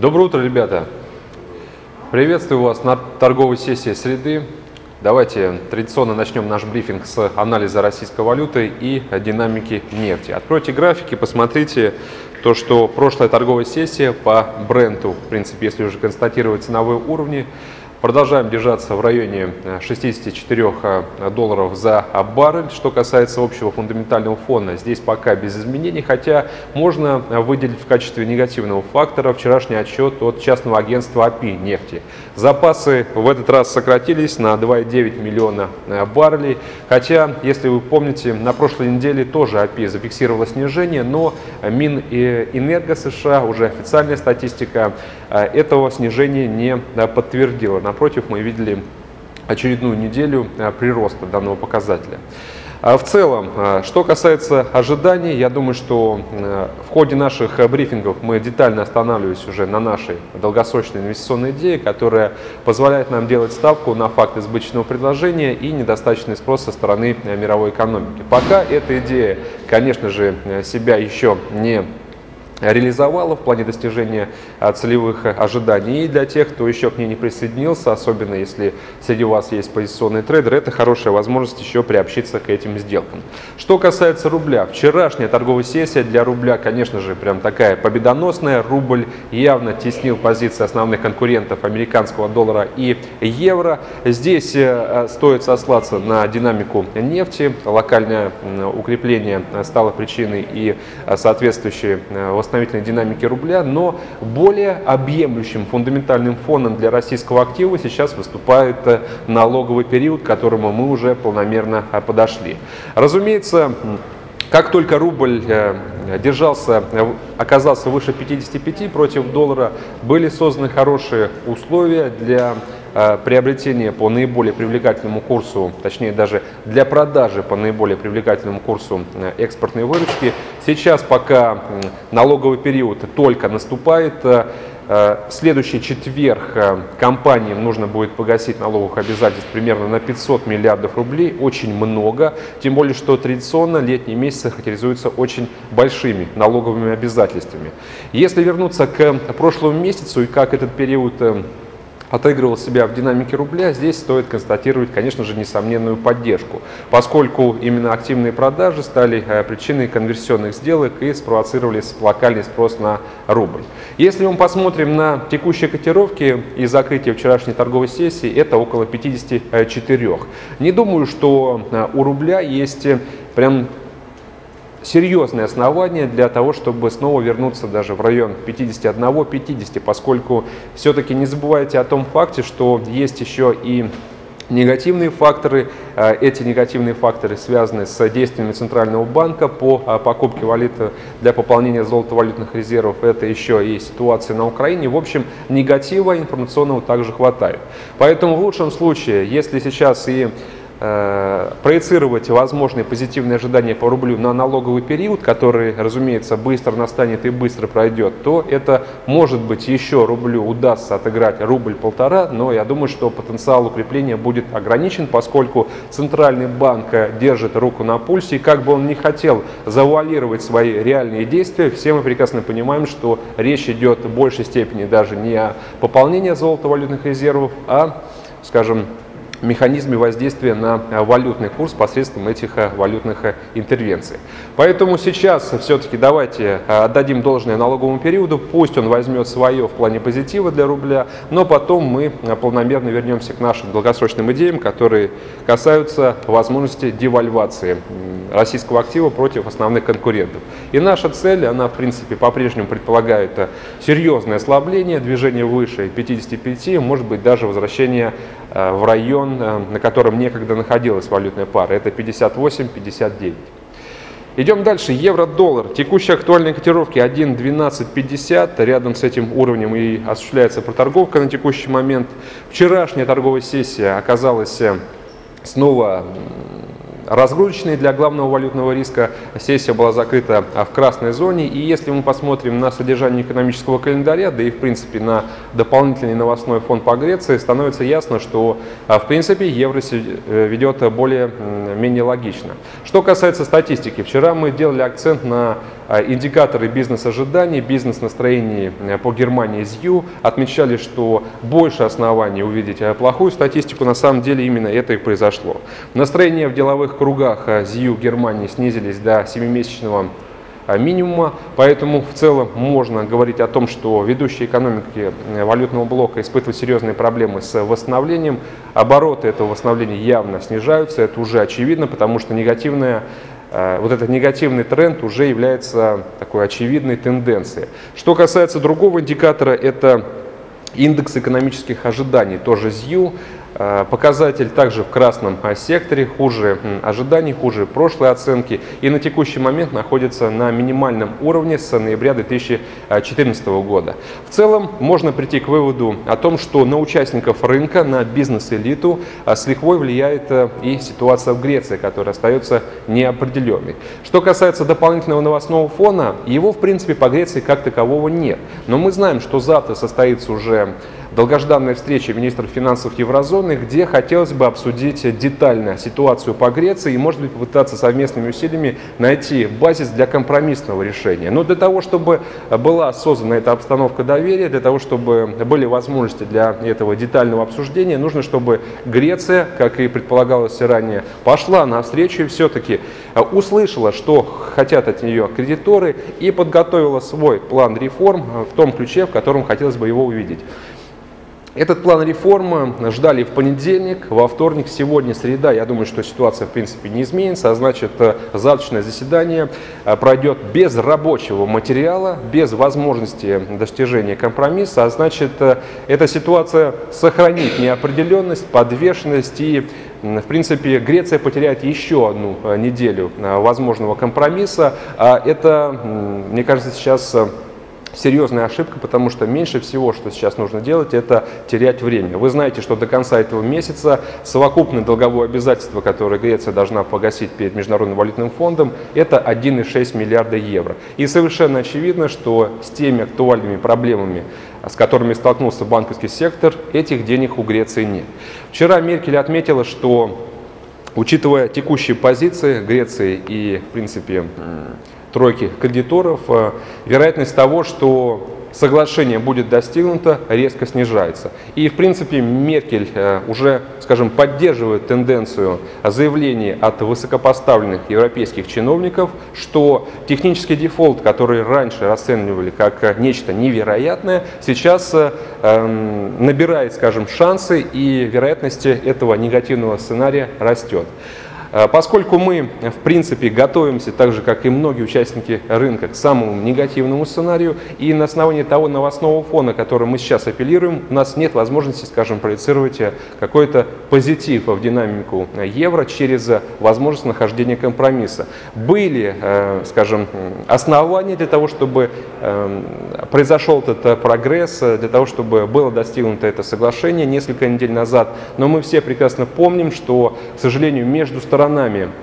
Доброе утро, ребята! Приветствую вас на торговой сессии среды. Давайте традиционно начнем наш брифинг с анализа российской валюты и динамики нефти. Откройте графики, посмотрите то, что прошлая торговая сессия по Бренту, в принципе, если уже констатировать ценовые уровни, продолжаем держаться в районе 64 долларов за баррель. Что касается общего фундаментального фона, здесь пока без изменений, хотя можно выделить в качестве негативного фактора вчерашний отчет от частного агентства API нефти. Запасы в этот раз сократились на 2,9 миллиона баррелей, хотя, если вы помните, на прошлой неделе тоже API зафиксировало снижение, но Минэнерго США, уже официальная статистика, этого снижения не подтвердила. Напротив, мы видели очередную неделю прироста данного показателя. В целом, что касается ожиданий, я думаю, что в ходе наших брифингов мы детально останавливались уже на нашей долгосрочной инвестиционной идее, которая позволяет нам делать ставку на факт избыточного предложения и недостаточный спрос со стороны мировой экономики. Пока эта идея, конечно же, себя еще не реализовала в плане достижения целевых ожиданий. И для тех, кто еще к ней не присоединился, особенно если среди вас есть позиционные трейдеры, это хорошая возможность еще приобщиться к этим сделкам. Что касается рубля, вчерашняя торговая сессия для рубля, конечно же, прям такая победоносная. Рубль явно теснил позиции основных конкурентов американского доллара и евро. Здесь стоит сослаться на динамику нефти. Локальное укрепление стало причиной и соответствующей восстановительной динамики рубля, но более объемлющим фундаментальным фоном для российского актива сейчас выступает налоговый период, к которому мы уже планомерно подошли. Разумеется, как только рубль оказался выше 55 против доллара, были созданы хорошие условия для приобретение по наиболее привлекательному курсу, точнее даже для продажи по наиболее привлекательному курсу экспортной выручки. Сейчас, пока налоговый период только наступает, в следующий четверг компаниям нужно будет погасить налоговых обязательств примерно на 500 миллиардов рублей, очень много, тем более, что традиционно летние месяцы характеризуются очень большими налоговыми обязательствами. Если вернуться к прошлому месяцу и как этот период отыгрывал себя в динамике рубля, здесь стоит констатировать, конечно же, несомненную поддержку, поскольку именно активные продажи стали причиной конверсионных сделок и спровоцировали локальный спрос на рубль. Если мы посмотрим на текущие котировки и закрытие вчерашней торговой сессии, это около 54. Не думаю, что у рубля есть прям серьезные основания для того, чтобы снова вернуться даже в район 51-50, поскольку все-таки не забывайте о том факте, что есть еще и негативные факторы. Эти негативные факторы связаны с действиями Центрального банка по покупке валюты для пополнения золотовалютных резервов. Это еще и ситуация на Украине. В общем, негатива информационного также хватает. Поэтому в лучшем случае, если сейчас и проецировать возможные позитивные ожидания по рублю на налоговый период, который, разумеется, быстро настанет и быстро пройдет, то это, может быть, еще рублю удастся отыграть рубль-полтора, но я думаю, что потенциал укрепления будет ограничен, поскольку Центральный банк держит руку на пульсе, и как бы он ни хотел завуалировать свои реальные действия, все мы прекрасно понимаем, что речь идет в большей степени даже не о пополнении золотовалютных резервов, а, скажем, механизме воздействия на валютный курс посредством этих валютных интервенций. Поэтому сейчас все-таки давайте отдадим должное налоговому периоду, пусть он возьмет свое в плане позитива для рубля, но потом мы планомерно вернемся к нашим долгосрочным идеям, которые касаются возможности девальвации российского актива против основных конкурентов. И наша цель, она в принципе по-прежнему предполагает серьезное ослабление, движение выше 55, может быть даже возвращение в район, на котором некогда находилась валютная пара. Это 58-59. Идем дальше. Евро-доллар. Текущие актуальные котировки 1.1250. Рядом с этим уровнем и осуществляется проторговка на текущий момент. Вчерашняя торговая сессия оказалась снова разгрузочной для главного валютного риска. Сессия была закрыта в красной зоне. И если мы посмотрим на содержание экономического календаря, да и, в принципе, на дополнительный новостной фон по Греции, становится ясно, что, в принципе, евро ведет более-менее логично. Что касается статистики, вчера мы делали акцент на Индикаторы бизнес-ожиданий, бизнес-настроений по Германии ZEW отмечали, что больше оснований увидеть плохую статистику, на самом деле именно это и произошло. Настроения в деловых кругах ZEW Германии снизились до 7-месячного минимума, поэтому в целом можно говорить о том, что ведущие экономики валютного блока испытывают серьезные проблемы с восстановлением. Обороты этого восстановления явно снижаются, это уже очевидно, потому что этот негативный тренд уже является такой очевидной тенденцией. Что касается другого индикатора, это индекс экономических ожиданий, тоже ZEW. Показатель также в красном секторе, хуже ожиданий, хуже прошлой оценки, и на текущий момент находится на минимальном уровне с ноября 2014 года. В целом можно прийти к выводу о том, что на участников рынка, на бизнес-элиту с лихвой влияет и ситуация в Греции, которая остается неопределенной. Что касается дополнительного новостного фона, его в принципе по Греции как такового нет. Но мы знаем, что завтра состоится уже долгожданная встреча министров финансов еврозоны, где хотелось бы обсудить детально ситуацию по Греции и, может быть, попытаться совместными усилиями найти базис для компромиссного решения. Но для того, чтобы была создана эта обстановка доверия, для того, чтобы были возможности для этого детального обсуждения, нужно, чтобы Греция, как и предполагалось ранее, пошла навстречу и все-таки услышала, что хотят от нее кредиторы, и подготовила свой план реформ в том ключе, в котором хотелось бы его увидеть. Этот план реформы ждали в понедельник, во вторник, сегодня среда. Я думаю, что ситуация в принципе не изменится, а значит завтрашнее заседание пройдет без рабочего материала, без возможности достижения компромисса, а значит эта ситуация сохранит неопределенность, подвешенность и... В принципе, Греция потеряет еще одну неделю возможного компромисса. Это, мне кажется, сейчас серьезная ошибка, потому что меньше всего, что сейчас нужно делать, это терять время. Вы знаете, что до конца этого месяца совокупное долговое обязательство, которое Греция должна погасить перед Международным валютным фондом, это 1,6 миллиарда евро. И совершенно очевидно, что с теми актуальными проблемами, с которыми столкнулся банковский сектор, этих денег у Греции нет. Вчера Меркель отметила, что, учитывая текущие позиции Греции и, в принципе, тройки кредиторов, вероятность того, что соглашение будет достигнуто, резко снижается. И, в принципе, Меркель уже, скажем, поддерживает тенденцию заявлений от высокопоставленных европейских чиновников, что технический дефолт, который раньше расценивали как нечто невероятное, сейчас набирает, скажем, шансы, и вероятность этого негативного сценария растет. Поскольку мы, в принципе, готовимся, так же, как и многие участники рынка, к самому негативному сценарию, и на основании того новостного фона, который мы сейчас апеллируем, у нас нет возможности, скажем, проецировать какой-то позитив в динамику евро через возможность нахождения компромисса. Были, скажем, основания для того, чтобы произошел этот прогресс, для того, чтобы было достигнуто это соглашение несколько недель назад, но мы все прекрасно помним, что, к сожалению, между сторонами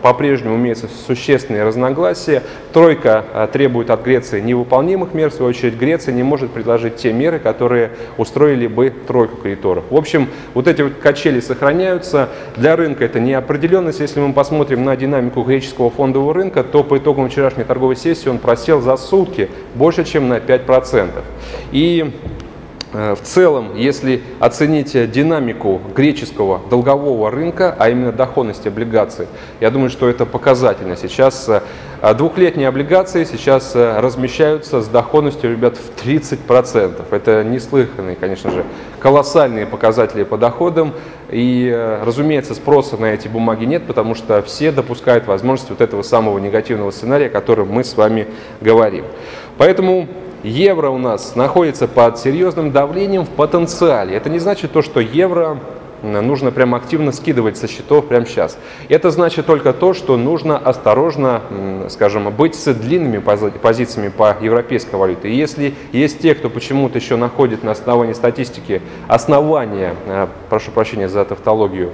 по-прежнему имеются существенные разногласия. Тройка требует от Греции невыполнимых мер, в свою очередь Греция не может предложить те меры, которые устроили бы тройку кредиторов. В общем, вот эти вот качели сохраняются. Для рынка это неопределенность. Если мы посмотрим на динамику греческого фондового рынка, то по итогам вчерашней торговой сессии он просел за сутки больше, чем на 5%. И в целом, если оценить динамику греческого долгового рынка, а именно доходность облигаций, я думаю, что это показательно. Сейчас двухлетние облигации сейчас размещаются с доходностью, ребят, в 30%. Это неслыханные, конечно же, колоссальные показатели по доходам. И, разумеется, спроса на эти бумаги нет, потому что все допускают возможность вот этого самого негативного сценария, о котором мы с вами говорим. Поэтому евро у нас находится под серьезным давлением в потенциале. Это не значит то, что евро нужно прям активно скидывать со счетов прямо сейчас. Это значит только то, что нужно осторожно, скажем, быть с длинными позициями по европейской валюте. И если есть те, кто почему-то еще находит на основании статистики основания, прошу прощения за тавтологию,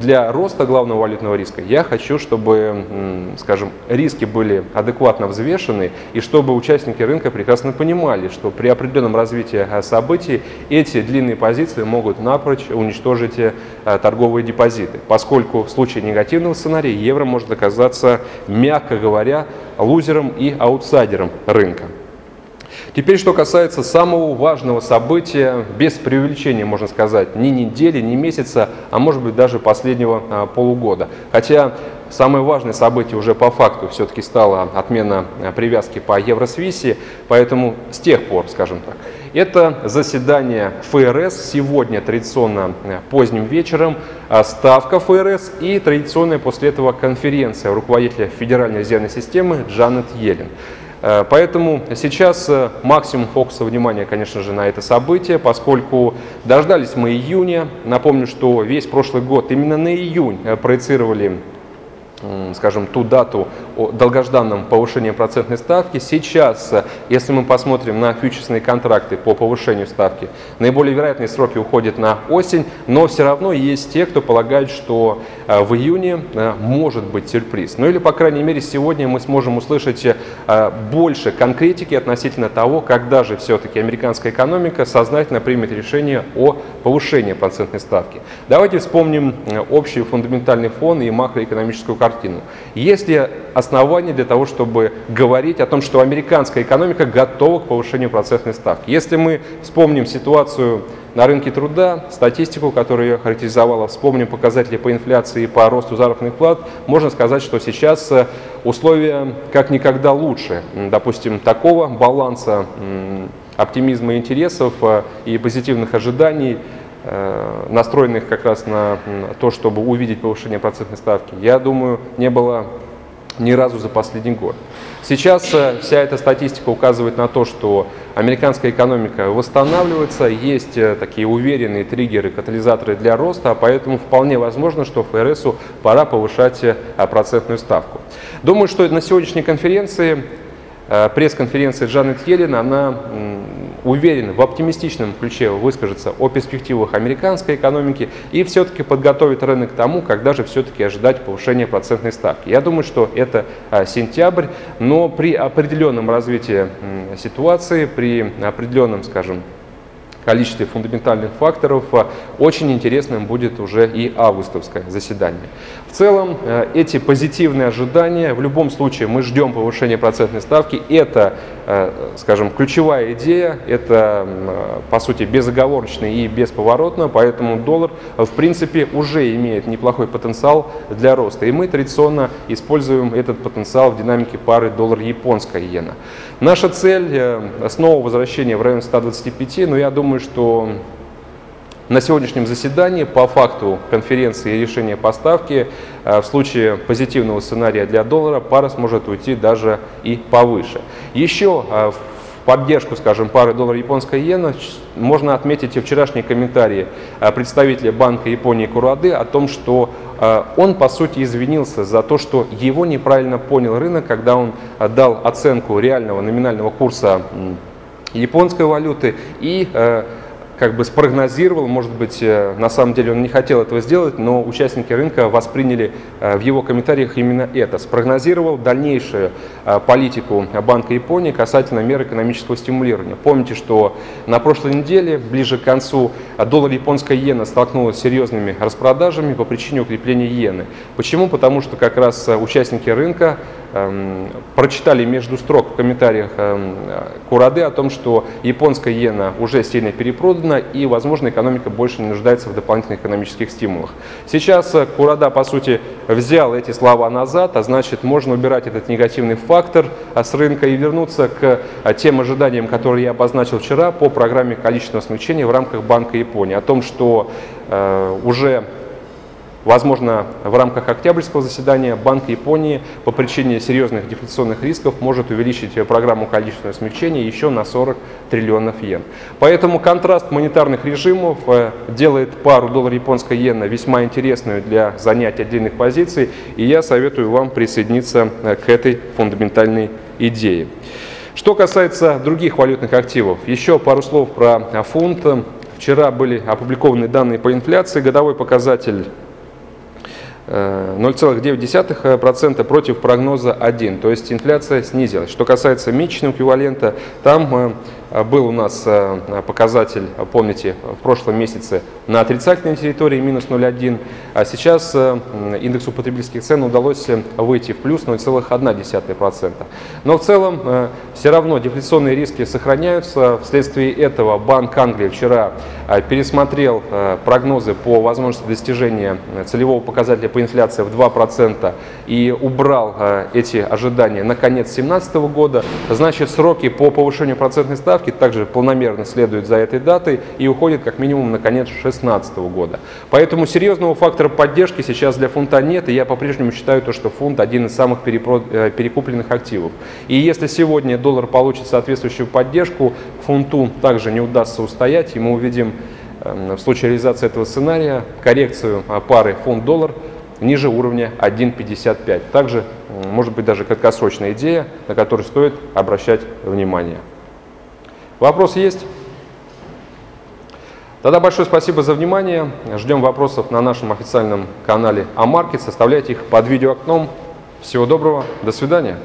для роста главного валютного риска, я хочу, чтобы, скажем, риски были адекватно взвешены и чтобы участники рынка прекрасно понимали, что при определенном развитии событий эти длинные позиции могут напрочь уничтожить эти торговые депозиты, поскольку в случае негативного сценария евро может оказаться, мягко говоря, лузером и аутсайдером рынка. Теперь, что касается самого важного события, без преувеличения, можно сказать, ни недели, ни месяца, а может быть даже последнего полугода. Хотя самое важное событие уже по факту все-таки стала отмена привязки по евросвисе, поэтому с тех пор, скажем так, это заседание ФРС сегодня традиционно поздним вечером, ставка ФРС и традиционная после этого конференция руководителя Федеральной резервной системы Джанет Йеллен. Поэтому сейчас максимум фокуса внимания, конечно же, на это событие, поскольку дождались мы июня. Напомню, что весь прошлый год именно на июнь проецировали, скажем, ту дату о долгожданном повышении процентной ставки. Сейчас, если мы посмотрим на фьючерсные контракты по повышению ставки, наиболее вероятные сроки уходят на осень, но все равно есть те, кто полагает, что в июне может быть сюрприз. Ну или, по крайней мере, сегодня мы сможем услышать больше конкретики относительно того, когда же все-таки американская экономика сознательно примет решение о повышении процентной ставки. Давайте вспомним общий фундаментальный фон и макроэкономическую картину. Есть ли основания для того, чтобы говорить о том, что американская экономика готова к повышению процентной ставки? Если мы вспомним ситуацию на рынке труда, статистику, которая ее характеризовала, вспомним показатели по инфляции и по росту заработных плат, можно сказать, что сейчас условия как никогда лучше. Допустим, такого баланса оптимизма, интересов и позитивных ожиданий, настроенных как раз на то, чтобы увидеть повышение процентной ставки, я думаю, не было ни разу за последний год. Сейчас вся эта статистика указывает на то, что американская экономика восстанавливается, есть такие уверенные триггеры, катализаторы для роста, а поэтому вполне возможно, что ФРСу пора повышать процентную ставку. Думаю, что на сегодняшней конференции, пресс-конференции Джанет Йеллен, она уверен, в оптимистичном ключе выскажется о перспективах американской экономики и все-таки подготовит рынок к тому, когда же все-таки ожидать повышения процентной ставки. Я думаю, что это сентябрь, но при определенном развитии ситуации, при определенном, скажем, количестве фундаментальных факторов, очень интересным будет уже и августовское заседание. В целом, эти позитивные ожидания, в любом случае мы ждем повышения процентной ставки, это, скажем, ключевая идея, это, по сути, безоговорочно и бесповоротно, поэтому доллар, в принципе, уже имеет неплохой потенциал для роста, и мы традиционно используем этот потенциал в динамике пары доллар-японская иена. Наша цель снова возвращение в район 125, но я думаю, что на сегодняшнем заседании по факту конференции и решения поставки в случае позитивного сценария для доллара пара сможет уйти даже и повыше. Еще в поддержку, скажем, пары доллар-японская иена можно отметить и вчерашние комментарии представителя Банка Японии Куроды о том, что он, по сути, извинился за то, что его неправильно понял рынок, когда он дал оценку реального номинального курса японской валюты и как бы спрогнозировал, может быть, на самом деле он не хотел этого сделать, но участники рынка восприняли в его комментариях именно это. Спрогнозировал дальнейшую политику Банка Японии касательно мер экономического стимулирования. Помните, что на прошлой неделе, ближе к концу, доллар-японская иена столкнулась с серьезными распродажами по причине укрепления иены. Почему? Потому что как раз участники рынка прочитали между строк в комментариях Куроды о том, что японская иена уже сильно перепродана и, возможно, экономика больше не нуждается в дополнительных экономических стимулах. Сейчас Курода, по сути, взял эти слова назад, а значит, можно убирать этот негативный фактор с рынка и вернуться к тем ожиданиям, которые я обозначил вчера по программе количественного смягчения в рамках Банка Японии, о том, что уже возможно, в рамках октябрьского заседания Банк Японии по причине серьезных дефляционных рисков может увеличить программу количественного смягчения еще на 40 триллионов иен. Поэтому контраст монетарных режимов делает пару доллар-японской иена весьма интересную для занятия отдельных позиций, и я советую вам присоединиться к этой фундаментальной идее. Что касается других валютных активов, еще пару слов про фунт. Вчера были опубликованы данные по инфляции, годовой показатель 0,9% против прогноза 1, то есть инфляция снизилась. Что касается месячного эквивалента, там Был у нас показатель, помните, в прошлом месяце на отрицательной территории минус 0,1, а сейчас индексу потребительских цен удалось выйти в плюс 0,1%. Но в целом все равно дефляционные риски сохраняются. Вследствие этого Банк Англии вчера пересмотрел прогнозы по возможности достижения целевого показателя по инфляции в 2% и убрал эти ожидания на конец 2017 года. Значит, сроки по повышению процентной ставки также планомерно следуют за этой датой и уходят как минимум на конец 2016 года. Поэтому серьезного фактора поддержки сейчас для фунта нет, и я по-прежнему считаю, что фунт один из самых перекупленных активов. И если сегодня доллар получит соответствующую поддержку, фунту также не удастся устоять, и мы увидим в случае реализации этого сценария коррекцию пары фунт-доллар ниже уровня 1,55. Также может быть даже краткосрочная идея, на которую стоит обращать внимание. Вопрос есть? Тогда большое спасибо за внимание. Ждем вопросов на нашем официальном канале AMarkets. Оставляйте их под видеоокном. Всего доброго. До свидания.